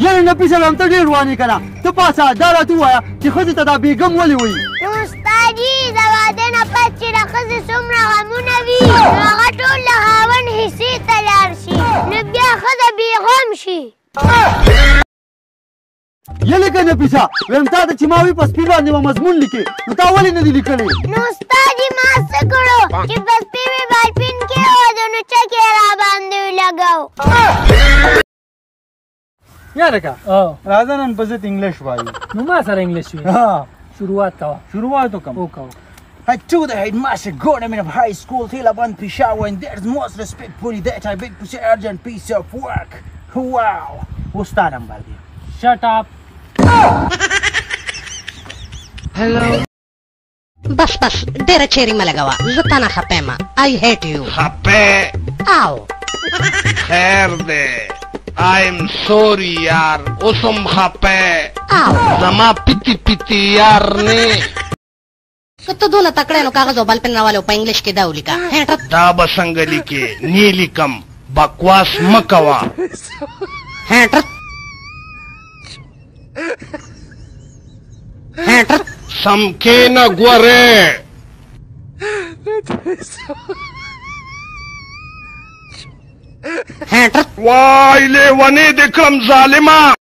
यार नबी सलाम तो रुवानी करा तो पासा दारा तू आया कि खुद तदा बेगम वाली हुई उस्ताद जी जवादे न पच्ची रखस सुमरा गमु नबी रागटो लहावन हिसी तलारशी नबी खुद बेगम शी ये लेके नबी सा वेमता त चिमावी पसपीवा ने मजमून लिखे तो तावली ने दी लिखले उस्ताद जी मास करो कि बस्ती में बालपिन के हो दोनों चकेरा बांध लगाओ यार का राजानन बजट इंग्लिश वाली नुमा सर इंग्लिश हां शुरुआत तो कम ओ कहो I told the headmaster government of high school till upon Peshawar and there's most respectfully that I beg to say urgent piece of work wow उसका नंबर दिया shut up hello बस तेरा चेहरे में लगावा जुताना खपेमा I hate you खपे आओ खैर दे I'm sorry यार उसम खपे जमा पिती पिती यार ने कतो दोला तकड़े नो कागजो बाल पेन वाले ऊपर इंग्लिश के दाउली का है दाब संगली के नीली कम बकवास मकवा है ट्रक समके न गुरे वाह इले वने देखम जालिमा